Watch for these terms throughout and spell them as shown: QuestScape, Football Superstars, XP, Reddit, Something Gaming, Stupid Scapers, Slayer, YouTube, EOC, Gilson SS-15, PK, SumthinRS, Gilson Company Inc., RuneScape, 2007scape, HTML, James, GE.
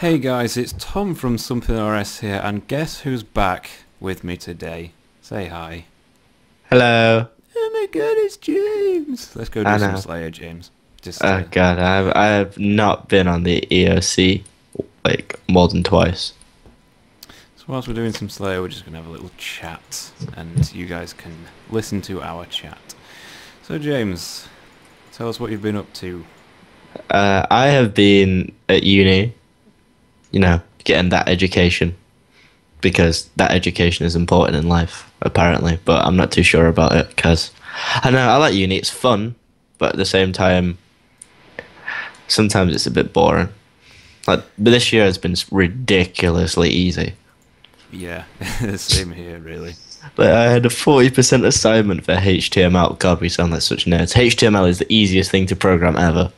Hey guys, it's Tom from Something RS here, and guess who's back with me today? Say hi. Hello. Oh my god, it's James. Let's go do some Slayer, James. Just oh god, I've not been on the EOC like more than twice. So whilst we're doing some Slayer, we're just gonna have a little chat, and you guys can listen to our chat. So James, tell us what you've been up to. I have been at uni, you know, getting that education, because that education is important in life, apparently, but I'm not too sure about it, because I know I like uni, it's fun, but at the same time, sometimes it's a bit boring. Like, but this year has been ridiculously easy. Yeah, same here, really. Like, I had a 40% assignment for HTML. God, we sound like such nerds. HTML is the easiest thing to program ever.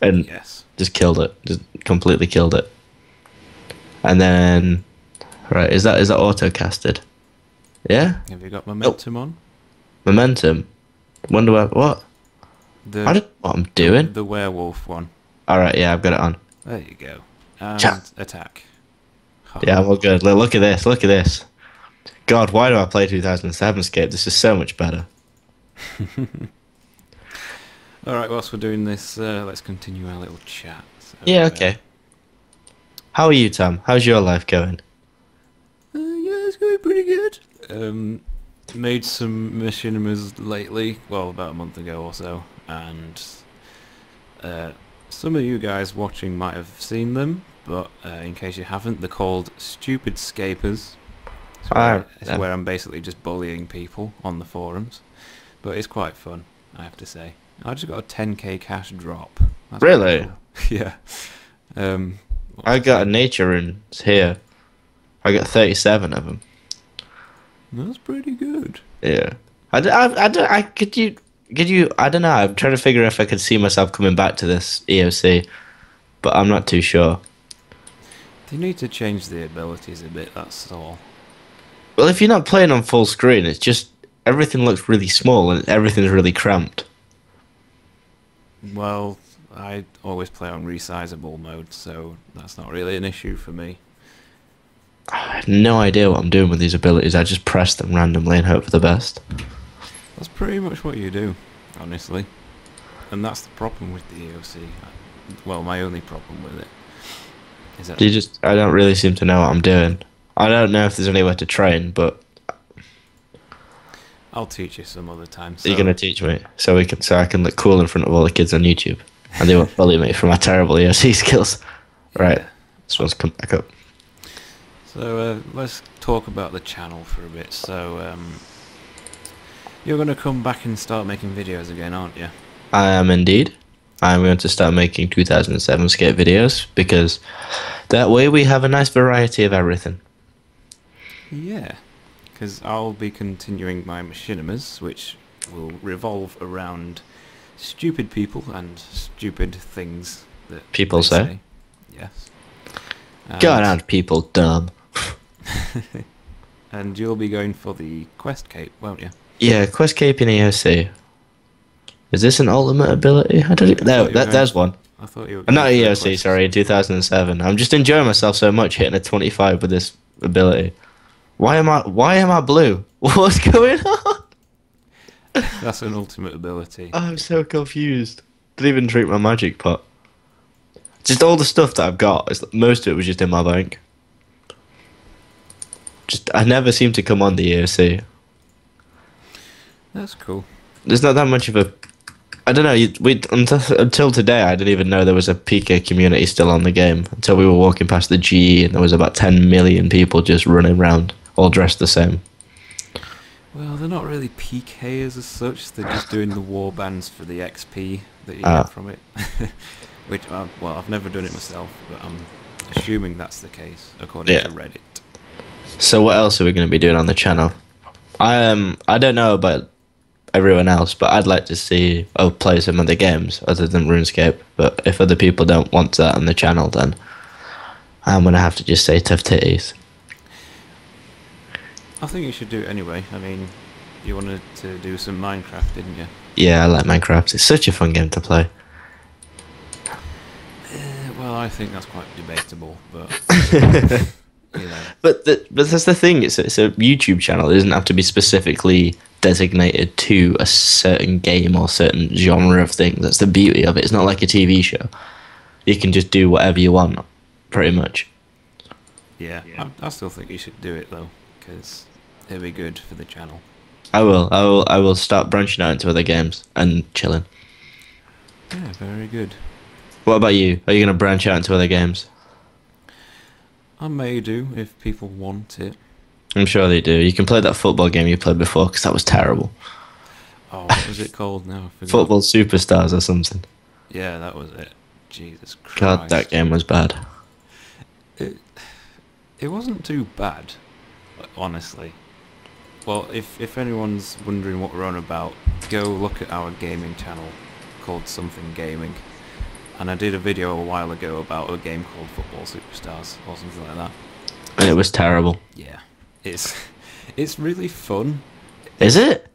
And yes, just killed it. Just completely killed it. And then, right, is that auto-casted? Yeah? Have you got momentum on? Momentum? Wonder where, what? I don't know what I'm doing. The werewolf one. Alright, yeah, I've got it on. There you go. And attack. Oh. Yeah, I'm all good. Look at this, look at this. God, why do I play 2007scape? This is so much better. Alright, whilst we're doing this, let's continue our little chat. So, yeah, okay. How are you, Tom? How's your life going? Yeah, it's going pretty good. Made some machinimas lately, well, about a month ago or so, and some of you guys watching might have seen them, but in case you haven't, they're called Stupid Scapers. It's where I'm basically just bullying people on the forums, but it's quite fun, I have to say. I just got a 10k cash drop. That's really cool. Yeah. I got a nature rune here. I got 37 of them. That's pretty good. Yeah. I don't know. I'm trying to figure if I could see myself coming back to this EOC, but I'm not too sure. They need to change the abilities a bit. That's all. Well, if you're not playing on full screen, it's just everything looks really small and everything's really cramped. Well, I always play on resizable mode, so that's not really an issue for me. I have no idea what I'm doing with these abilities. I just press them randomly and hope for the best. That's pretty much what you do, honestly. And that's the problem with the EOC. Well, my only problem with it is that I don't really seem to know what I'm doing. I don't know if there's anywhere to train, but I'll teach you some other time. So you're gonna teach me, so I can look cool in front of all the kids on YouTube, and they won't bully me for my terrible EOC skills. Right, yeah. This one's come back up. So let's talk about the channel for a bit. So you're gonna come back and start making videos again, aren't you? I am indeed. I'm going to start making 2007scape videos, because that way we have a nice variety of everything. Yeah. Because I'll be continuing my machinimas, which will revolve around stupid people and stupid things that people say. Yes. God, aren't people dumb? And you'll be going for the quest cape, won't you? Yeah, quest cape in EOC. Is this an ultimate ability? I don't know. There's one. I thought you were. I'm not EOC. Quest. Sorry, in 2007. I'm just enjoying myself so much hitting a 25 with this ability. Why am I blue? What's going on? That's an ultimate ability. I'm so confused. Didn't even drink my magic pot. Just all the stuff that I've got, most of it was just in my bank. I never seem to come on the EOC. That's cool. There's not that much of a, I don't know, until today I didn't even know there was a PK community still on the game, until we were walking past the GE and there was about 10 million people just running around, all dressed the same. Well, they're not really PKers as such, they're just doing the war bands for the XP that you get from it. Which, well, I've never done it myself, but I'm assuming that's the case, according to Reddit. So what else are we going to be doing on the channel? I don't know about everyone else, but I'd like to see play some other games other than RuneScape, but if other people don't want that on the channel, then I'm going to have to just say tough titties. I think you should do it anyway. I mean, you wanted to do some Minecraft, didn't you? Yeah, I like Minecraft. It's such a fun game to play. Well, I think that's quite debatable, but you know. But that's the thing. It's a YouTube channel. It doesn't have to be specifically designated to a certain game or certain genre of thing. That's the beauty of it. It's not like a TV show. You can just do whatever you want, pretty much. Yeah, yeah. I still think you should do it though, because it'll be good for the channel. I will start branching out into other games and chilling. Yeah, very good. What about you? Are you going to branch out into other games? I may do, if people want it. I'm sure they do. You can play that football game you played before, because that was terrible. Oh, what was it called now? Football Superstars or something. Yeah, that was it. Jesus Christ. God, that game was bad. It wasn't too bad, honestly. Well, if anyone's wondering what we're on about, go look at our gaming channel called Something Gaming. And I did a video a while ago about a game called Football Superstars or something like that. And it was terrible. Yeah. It's really fun. Is it?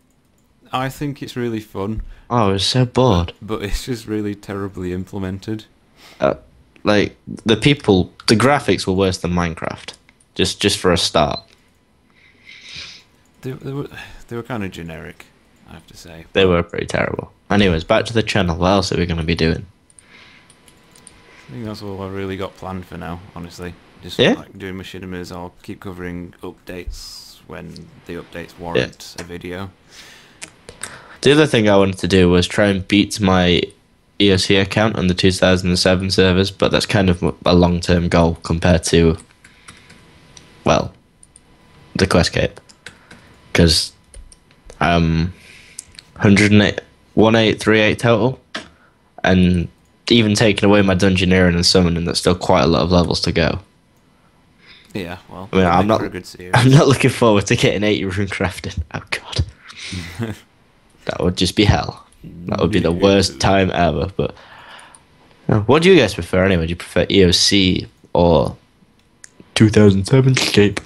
I think it's really fun. Oh, I was so bored. But it's just really terribly implemented. Like, the graphics were worse than Minecraft. Just for a start. They were kind of generic, I have to say. They were pretty terrible. Anyways, back to the channel. What else are we going to be doing? I think that's all I really got planned for now, honestly. Just like doing machinimas. I'll keep covering updates when the updates warrant a video. The other thing I wanted to do was try and beat my EOC account on the 2007 servers, but that's kind of a long-term goal compared to, well, the QuestScape. Because 1,838 total, and even taking away my dungeoneering and summoning, that's still quite a lot of levels to go. Yeah, well, I mean, I'm not looking forward to getting 80 rune crafting. Oh god, that would just be hell. That would be the worst time ever. But what do you guys prefer anyway? Do you prefer EOC or 2007scape?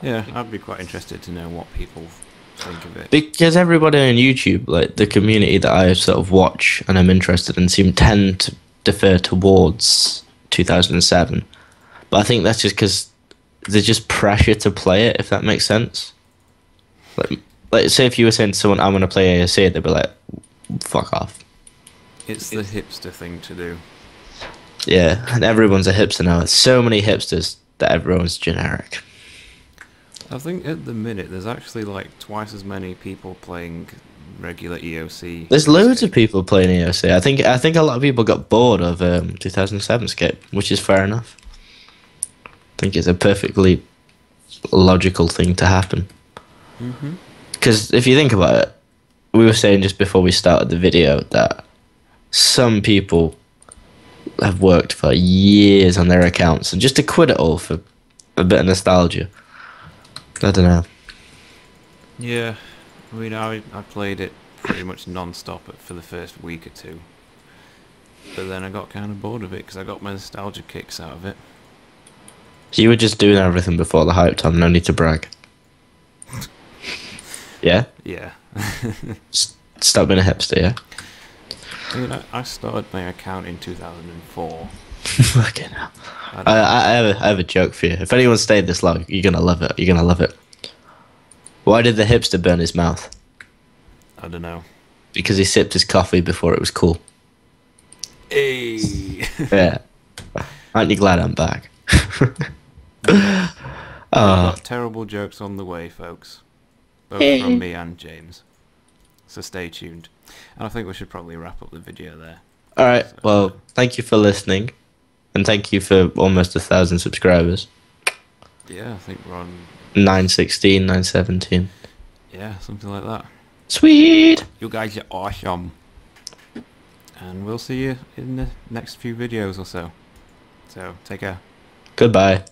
Yeah, I'd be quite interested to know what people think of it. Because everybody on YouTube, like the community that I sort of watch and I'm interested in, tend to defer towards 2007. But I think that's just because there's just pressure to play it, if that makes sense. Like say if you were saying to someone, I'm going to play AOC, they'd be like, fuck off. It's the hipster thing to do. Yeah, and everyone's a hipster now. There's so many hipsters that everyone's generic. I think at the minute there's actually like twice as many people playing regular EOC. There's loads of people playing EOC. I think a lot of people got bored of 2007scape, which is fair enough. I think it's a perfectly logical thing to happen. Because if you think about it, we were saying just before we started the video that some people have worked for years on their accounts, and just to quit it all for a bit of nostalgia. I don't know. Yeah, I mean, I played it pretty much non-stop for the first week or two. But then I got kind of bored of it because I got my nostalgia kicks out of it. So you were just doing everything before the hype time, no need to brag. Yeah? Yeah. Stop being a hipster, yeah? I mean, I started my account in 2004. Fucking hell. I have a joke for you. If anyone stayed this long, you're gonna love it. You're gonna love it. Why did the hipster burn his mouth? I don't know. Because he sipped his coffee before it was cool. Hey. Yeah. Aren't you glad I'm back? Terrible jokes on the way, folks. Both from me and James. So stay tuned. And I think we should probably wrap up the video there. All right. So, well, thank you for listening. And thank you for almost 1,000 subscribers. Yeah, I think we're on 916, 917. Yeah, something like that. Sweet! You guys are awesome. And we'll see you in the next few videos or so. So, take care. Goodbye.